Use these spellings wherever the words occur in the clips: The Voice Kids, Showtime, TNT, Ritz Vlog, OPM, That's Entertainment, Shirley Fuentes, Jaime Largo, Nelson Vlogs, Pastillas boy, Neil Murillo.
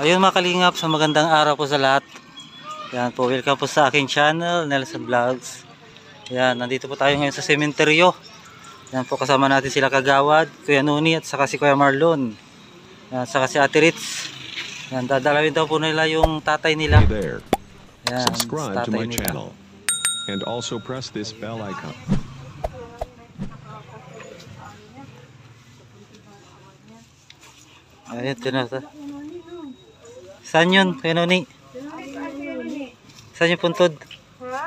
Ayun mga kalingap, sa magandang araw po sa lahat. Yan po, welcome po sa aking channel, Nelson Vlogs. Yan, nandito po tayo ngayon sa sementeryo. Yan po, kasama natin sila Kagawad, Kuya Nuni at saka si Kuya Marlon. Yan, saka si Ate Ritz. Yan, dadalawin daw po nila yung tatay nila. Yan, subscribe to my channel and also press this bell icon. Ayan, tinata. Saan yun, Kuya Noni? Saan yung puntod? Ha?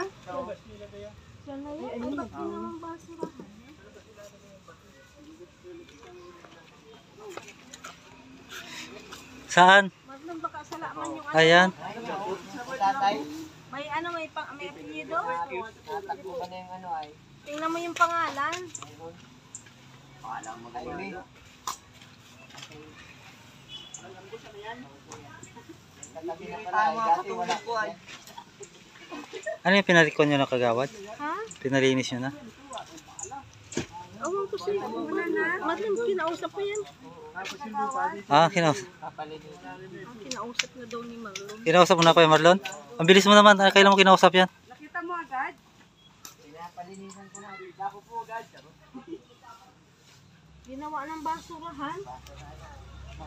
Saan? Ayan. May ano, may apelyido? Tingnan mo yung pangalan. Pangalan mo kayo eh. Ano yung pinarikon nyo na Kagawad? Ha? Pinalinis nyo na? Awan ko siya. Wala na. Madlam, kinausap ko yan. Ah, kinausap. Kinausap na daw ni Marlon. Kinausap mo na kayo Marlon? Ang bilis mo naman. Kailan mo kinausap yan? Nakita mo agad? Pinapalinisan ko na. Dako po agad. Ginawa ng basurahan.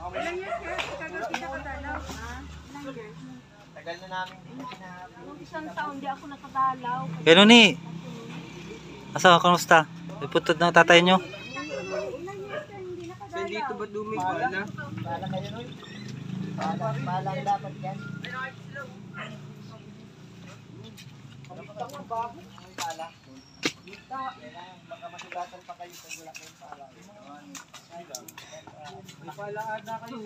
Ilang years ka? Kagawad ka kadalaw? Ilang years? Tagal na namin din. Nung isang taon di ako nakadalaw. Pero ni, asawa kamusta? Iputod ng tatay nyo? Ilang years ka hindi nakadalaw? Saan dito ba dumigwala na? Paala kayo nun? Paala dapat yan. Pagkita mo ba? Paala. Baka masugatan pa kayo sa gulak ng paala. May paalaan na kayo.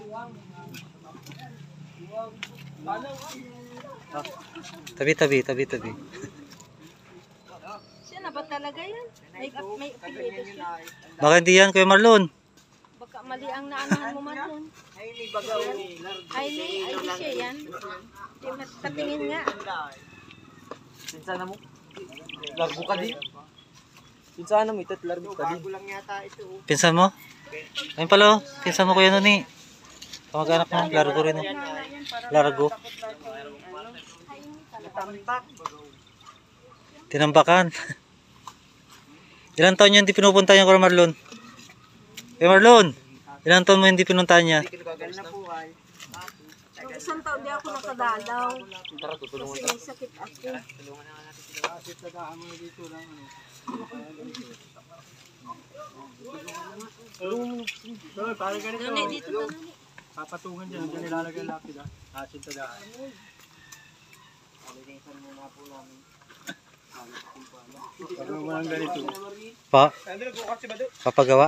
Tabi. Siya na ba talaga yan? May apelido siya. Baka hindi yan, Kuya Marlon. Baka mali ang naanahan mo, Marlon. Ay ni siya yan. Tatingin nga. Pinsana mo. Largo ka din. Pinsana mo, itat largo ka din. Pinsan mo? Ayun pala, pinsan mo Kuya Noni. Kamag-anak mo, largo rin. Largo. Tinambakan. Ilang taon niya hindi pinupunta niya, Kuya Marlon? Eh Marlon, ilang taon mo hindi pinunta niya? Isang taon di ako nakadalaw. Kasi may sakit ako. Nani, dito na nani. Papatungan dyan, dyan nilalagay lapid ha. Asin tagaan. Palinisan muna po namin. Pagawang walang ganito. Papagawa?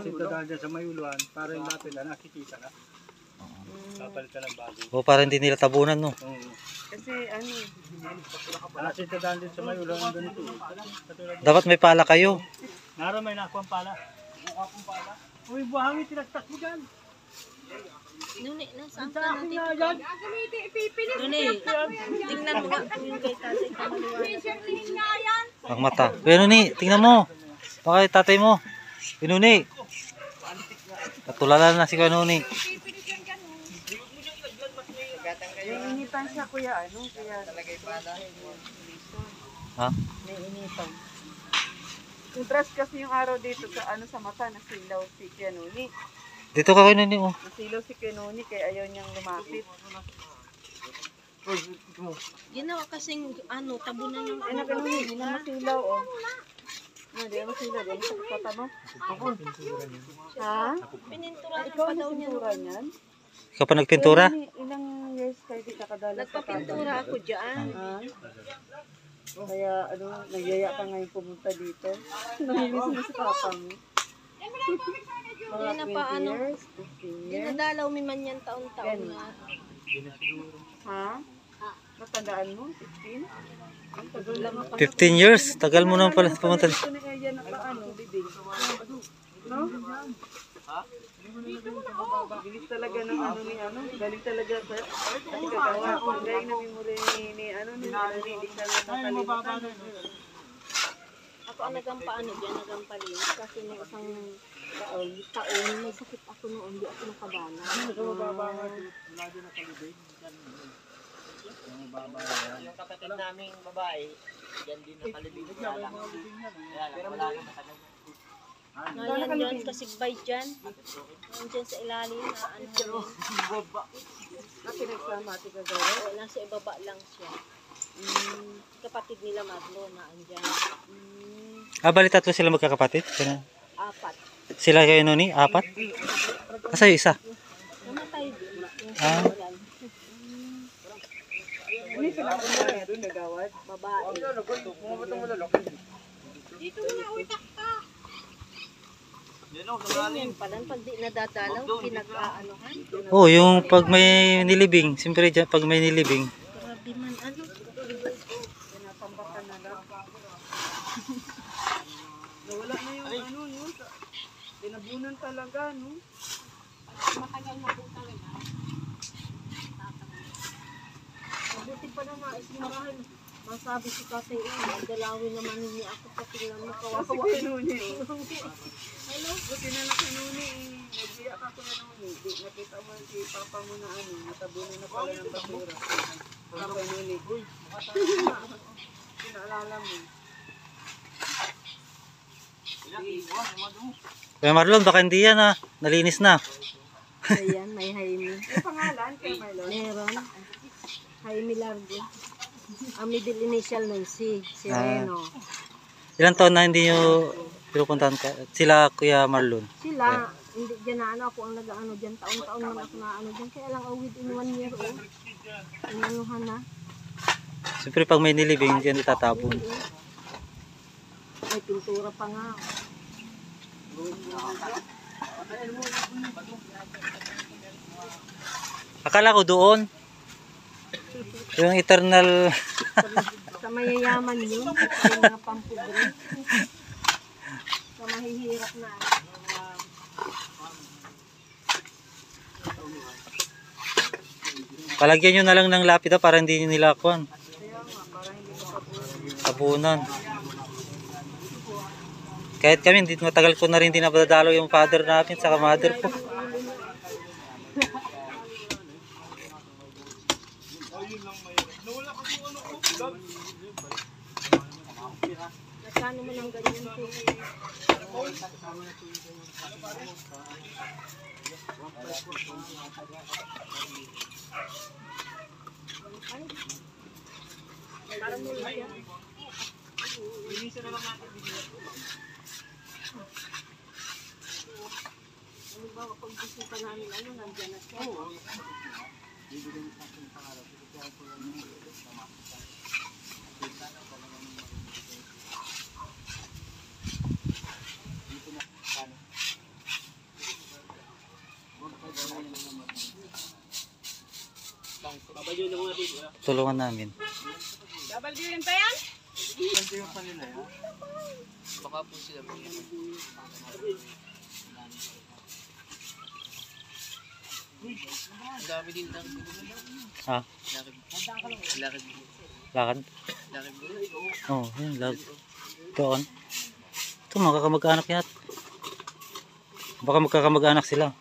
Asin tagaan dyan sa mayuluan para yung lapid na nakikita na. Papalitan ng bago. O para hindi nila tabunan no? Kasi ano. Asin tagaan dyan sa mayuluan ng ganito. Dapat may pala kayo. Naramay na ako ang pala. Ako ang pala. Uy, buhangin, tinagtak mo dyan. Nune, nasaan ka na dito? Nune, tingnan mo nga. Ang mata. Uy, Nune, tingnan mo. Baka tatay mo. Uy, Nune. Katulala na si Kuya Nune. Nainitan siya, Kuya. Ano? Ha? Nainitan. Contrast kasi yung araw dito sa ano sa mata, nasilaw si Kuya Noni. Dito ka Kuya Noni mo. Nasilaw si Kuya Noni kaya ayaw niyang lumapit. Ginawa kasing ano, tabo na yung anak ko. Hindi na masilaw oh. Hindi na masilaw. Hindi na patama. Ha? Pinintura na pa daw niya. Ikaw pa nagpintura? Ilang years kayo di kakadala? Nagpapintura ako dyan. Kaya ano, nagyaya ka ngayon pumunta dito. Nanginis mo sa papa mo. Mga 20 years, 15 years. Dinadalaw mi man yan taon-taon na. Ha? Matandaan mo? 15? 15 years? Tagal mo naman pala pumunta. Galing talaga ng ano ni ano, galing talaga sa Kagawa. Galing na memorya ni ano ni Nalili. Ako ako ang nagampaano dyan, nagampalinis. Kasi may isang taon, may sakit ako noon, hindi ako nakabana. Yung kapatid naming babae, yan din nakalibig. Kaya lang wala ka nakalaga. Ngayon doon, kasigbay dyan. Ngayon dyan sa ilalim na ano. Nakinagklamatik na gawin? O, nasa ibaba lang siya. Kapatid nila Marlo na andyan. Bali tatlo sila magkakapatid? Apat. Sila kayo nun ni? Apat? Asa yung isa? Namatay din. Hindi sila ako na meron nagawad? Babae. Dito na uwi taktak. Yun pala, pag di nadadalaw, pinag-aanohan? Oo, yung pag may nilibing. Siyempre dyan, pag may nilibing. Grabe man, ano? Pinapambaka na lang. Nawala na yung ano, yun. Pinabunan talaga, no? Makagal na po talaga. Mabuti pa na maismarahan. Masabi si Tatay O, magdalawin naman niya ako patingnan mo kawawa ka nuni. Hello? Buti na lang ka nuni eh. Nagbiyak ako na nuni. Nakita mo si Papa mo na ano, natabunan na pala ng basura. Para kay nuni. Uy, pinaalala mo. Kaya Marlon, baka hindi yan ah. Nalinis na. Ayan, may Jaime. May pangalan kay Marlon? Meron. Jaime Largo. Ang middle initial nun si Reno. Ilang taon na hindi nyo pinupuntahan ka? Sila, Kuya Marlon? Sila, yeah. Hindi dyan na ano, ako ang nag-ano dyan, taon-taon naman ako na ano dyan, kaya lang within 1 year old. Inanuhan na. Siyempre pag may nilibing, dyan itatapon. May pintura pa nga. Akala ko doon. Yung eternal sa mayayaman yun, sa mga pampugre, sa mahihirap na palagyan nyo na lang ng lapida para hindi nyo nilakuan tabunan. Kahit kami, matagal ko na rin dinadalo yung father namin saka mother ko. Nasaan naman ang ganyan po? Parang muli siya. Binisa na lang natin. Ano ba, kapag gusto pa namin, ano, nandiyan na siya? Oo. Bibigyan sa akin pangarap. Kaya po lang yung tulungan namin. Double din pa yan? Hindi yung kanila yan. Baka po sila po yan. Ang dami din lang. Ha? Lakad. Lakad? Lakad mo rin. Oo, yun. Doon. Ito, magkakamag-anak yan. Baka magkakamag-anak sila.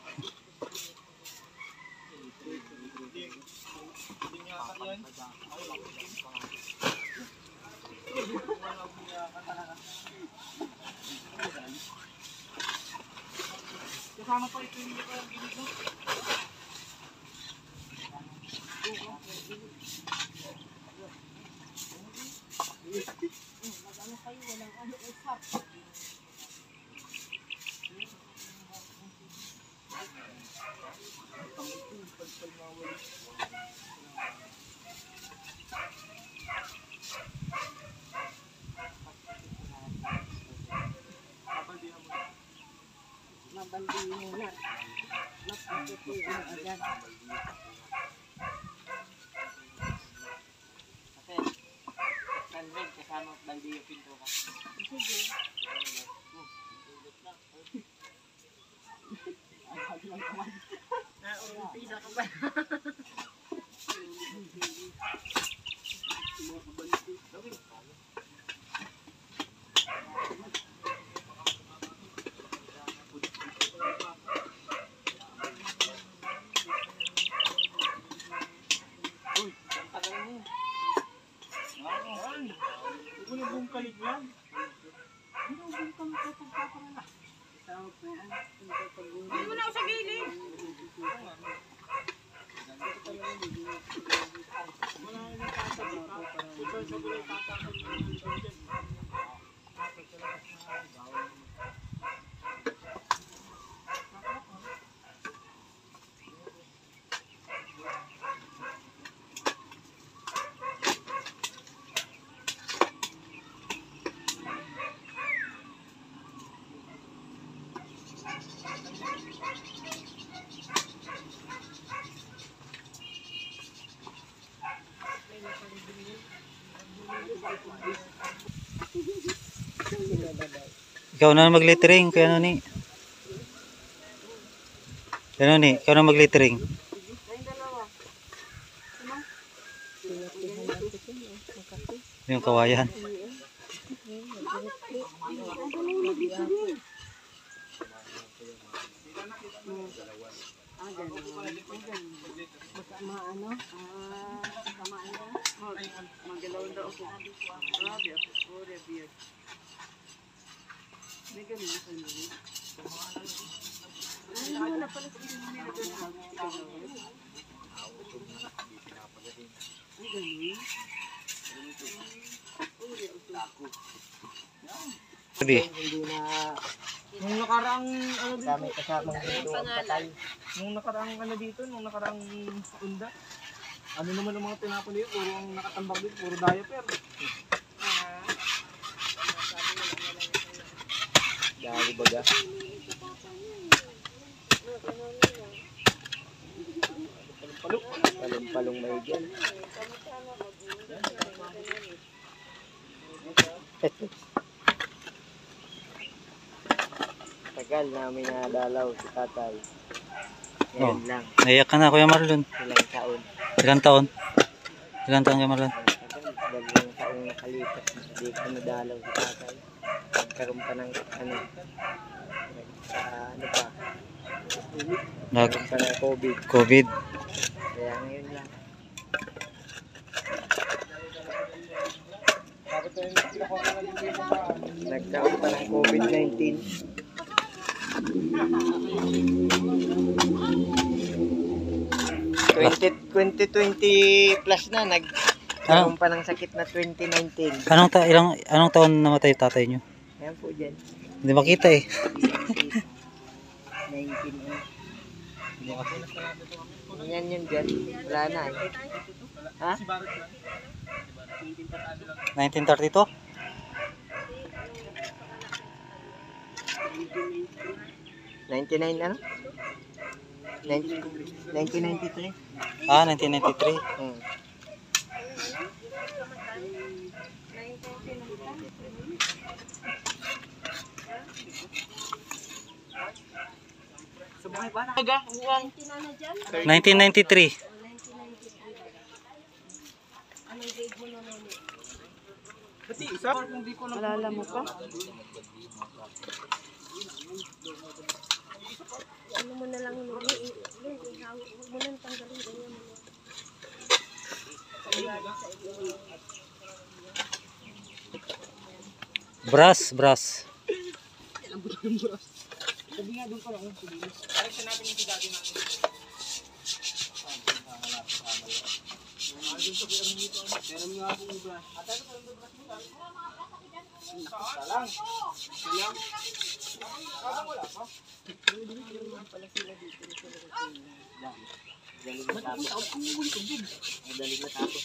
Kasama pa ito yung mga ginito. Mag-ano kayo, walang ano usap. Mabandi muna. Mapapatuloy na agad. Kasi, tanwin, kasama bandi yung pinto ka. Sige. Pina ka ba? Mabandi. Bagong kalit yan. Binubog kami kapagpaparala. Hindi mo na ako sa gilid. Wala na yung tatakot na. Sa gulay tatakot na. Ikaw na mag-littering, kaya ano ni? Kaya ano ni? Ikaw na mag-littering. Yung kawayan. Nung nakaraang unda, ano naman ang mga tinapon dito, puro ang nakatambak dito, puro diaper. Dahil baga. Palong-palong may dyan. Tagal namin nadalaw si tatay. Ngayon lang. Naiyak ka na, Kuya Marlon. Ilang taon, Kuya Marlon? Dalawang taon nakalipas. Hindi ka nadalaw si tatay. Nagkaroon pa ng COVID. Kaya ngayon lang. Nagkaroon pa ng COVID-19. +20 na nagkaroon pa ng sakit na 2019. Anong taon namatay tatay niyo? Ayan po dyan. Hindi makita eh. 19. Ayan yun dyan. Wala na eh. Ha? 1932? Ano? 1993. Ah, 1993. Subuhay ba na? 1993. Anong grade mo na nani? Pati isa? Alala mo pa? Ano mo na lang nani? Huwag mo lang tanggalin. Brass. Sabi nga doon pala kung sulilis. Parang siya natin yung pidati natin. Meron nga akong brush. At ano pa yung brush mo? Nakita lang. Parang wala pa. Meron nga pala sila dito. Madalig na tapos.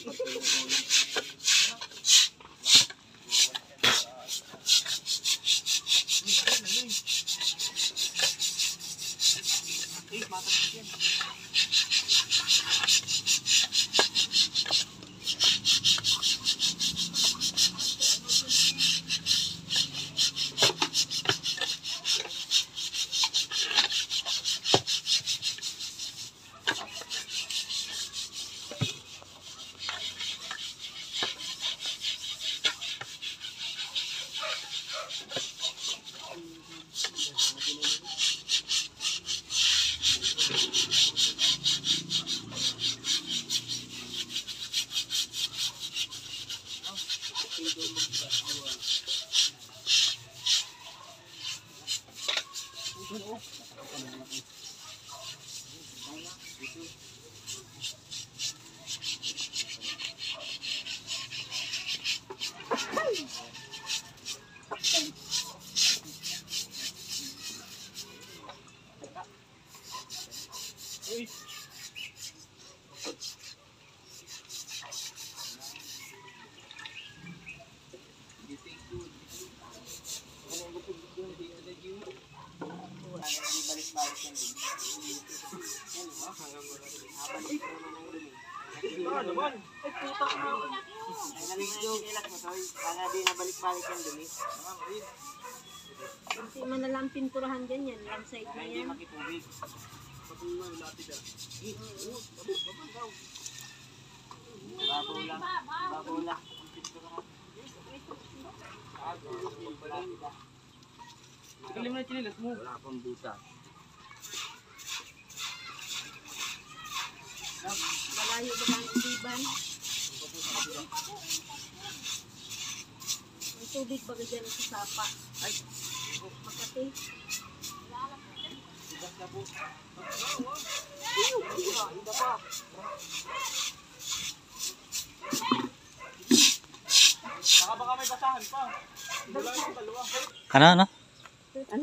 Balik yang demi kasi manalang pinturahan dyan yan lang side na yan babola kalim na chinilas mo wala pang buta malayo ba lang iban tubig baga dyan ang sasapa ay magkati igas na po iba pa saka baka may basahan pa ano daw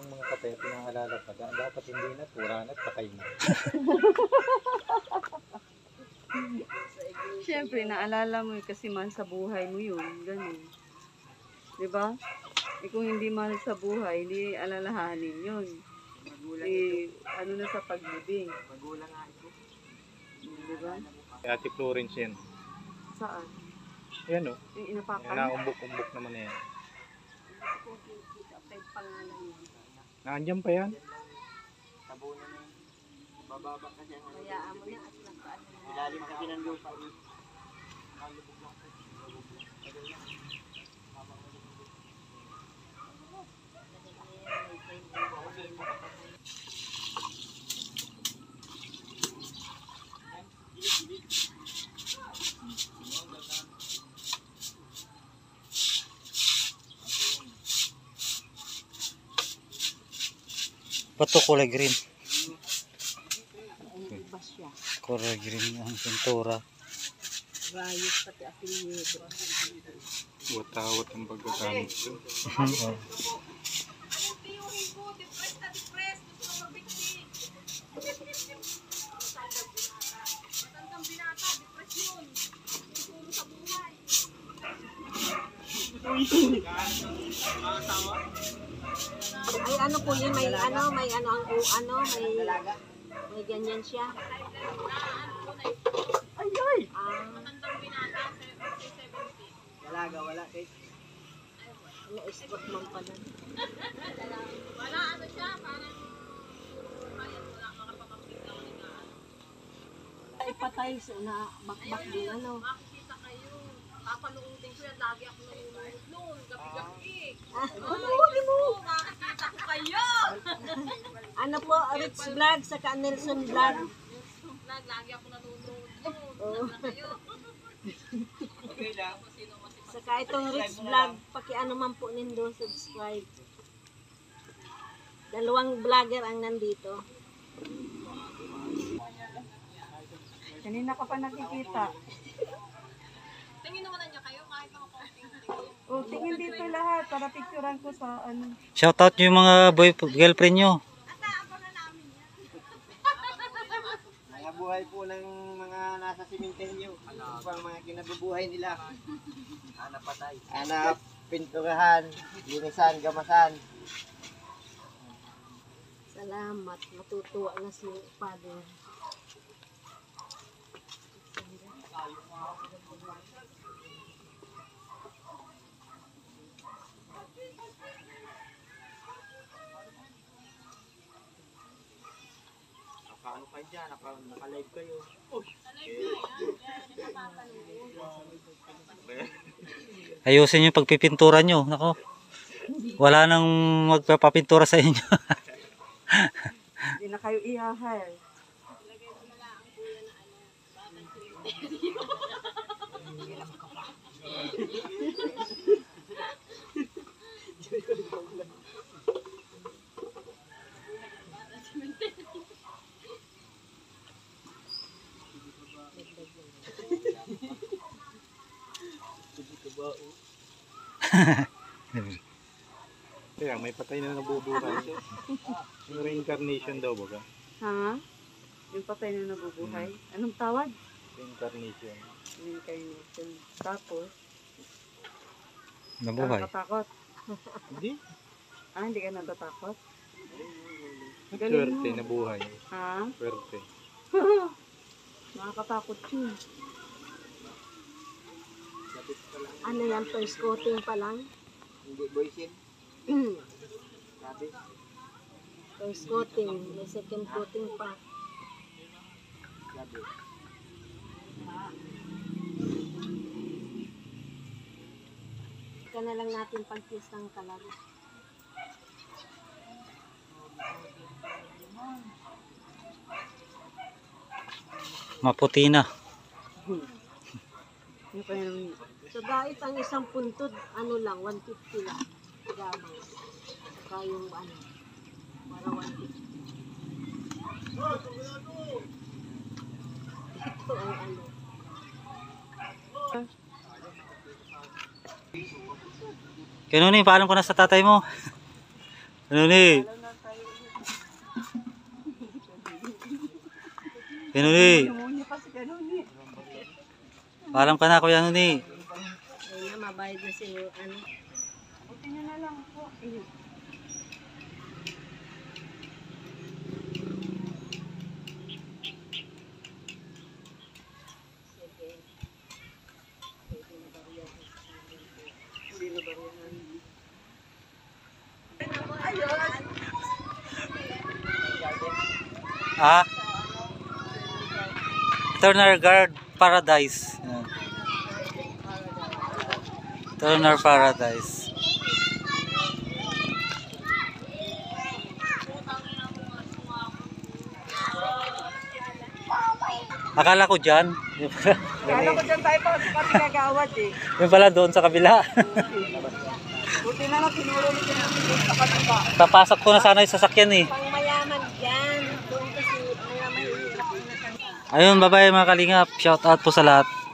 ang mga kape pinangalalapag dapat hindi na puran at patay na siyempre naalala mo kasi man sa buhay mo yun ganun diba? Eh kung hindi mahal sa buhay, hindi alalahanin yun. Magulang eh, ito. Ano na sa paglibing? Magulang nga ito. Diba? Ate Florence yan. Saan? Yan o. Yung inapakan? Naumbok-umbok naman na yan. Naandyan pa yan? Tabunan na yan. Bababa ka dyan. Hayaan mo na at nagpaan. Ilalim kasi ng lupa. Malubog lang. Patok kulay green. Kulay green ang pintura. Rayos pati apelyido. Watawat ang pagkakamit ko. Ay ano po yun, may ganyan siya. Ay! Matandang binata, 70. Dalaga, wala guys. Ano, export man pala. Wala, ano siya, parang wala makapakapit na wala. Ipatay, so na bakbak ng ano. Makikita kayo, papalungtin ko yan, lagi ako nalulungod noon, gabi-gabi. Ano mo? Makikita ko kayo! Ano po, Ritz Vlog, saka Nelson Vlog. Nelson Vlog, lagi ako nalulungod noon, kayo. Okay lang. Saka itong Ritz Vlog, pakiano man po nindo, subscribe. Dalawang vlogger ang nandito. Kanina ka pa nakikita. Tingin naman na niya kayo, kahit ako oh, tingin dito lahat para picturean ko sa ano. Shout out niyo yung mga girlfriend niyo. Mga buhay po ng mga nasa simenteryo. Ano pa mga kinabubuhay nila? Hanap patay. Hanap pinturahan, linisan, gamasan. Salamat, matutuwa na si Father. Nakaano kayo dyan, naka-live kayo. Ayusin yung pagpipintura nyo. Nako. Wala nang magpapapintura sa inyo. Hindi na kayo ihahay. Kaya may patay na nabubuhay. Yung reincarnation daw ba? Ha? Yung patay na nabubuhay? Anong tawag? Reincarnation. Reincarnation. Tapos? Nabuhay? Nakatakot? Hindi. Ah, hindi ka natatakot? Swerte, nabuhay. Ha? Swerte. Nakakatakot yun. Ano yan? First coating pa lang? Hindi, boysin. First coating. May second coating pa. Ika na lang natin pag-kiss ng kalaro. Maputi na. So dahil ang isang puntod, ano lang, 150 lang. Gamay. Saka yung ano, para 150. Ito ang ano. Kanuni, paalam ko na sa tatay mo. Kanuni. Kanuni. Paalam ka na, Kuya Nuni. Ayun na, mabayad na si ano. Buti nyo na lang po. Ah? Turner Guard Paradise. Turner Paradise. Akala ko dyan. Akala ko dyan tayo pa kasi pinagawad eh. Yung pala doon sa kabila. Buti na lang tinuro nito na. Papasok ko na sana yung sasakyan eh. Pang mayaman dyan. Doon kasi mayaman. Ayun, bye-bye mga kalingap. Shout out po sa lahat.